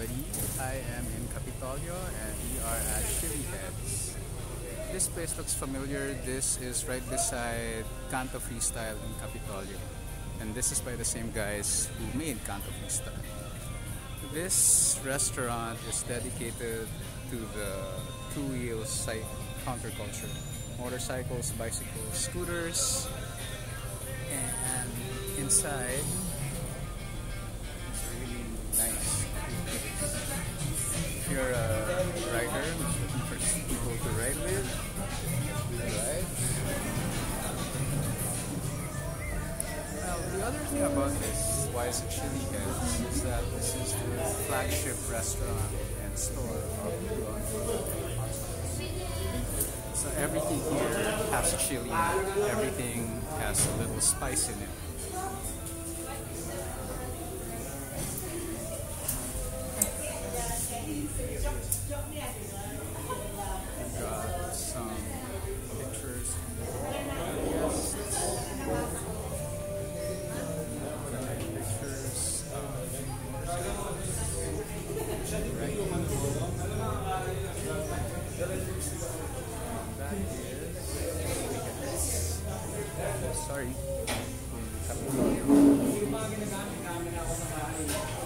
everybody, I am in Kapitolyo and we are at Chiliheads. This place looks familiar. This is right beside Canto Freestyle in Kapitolyo, and this is by the same guys who made Canto Freestyle. This restaurant is dedicated to the two-wheel counterculture: motorcycles, bicycles, scooters, and inside it's really nice. If you're a rider, looking for people to ride with, Now, the other thing about this, why it's a Chiliheads, is that this is the flagship restaurant and store of Don Hulyo. So everything here has chili in it. Everything has a little spice in it. We've got some pictures. Sorry.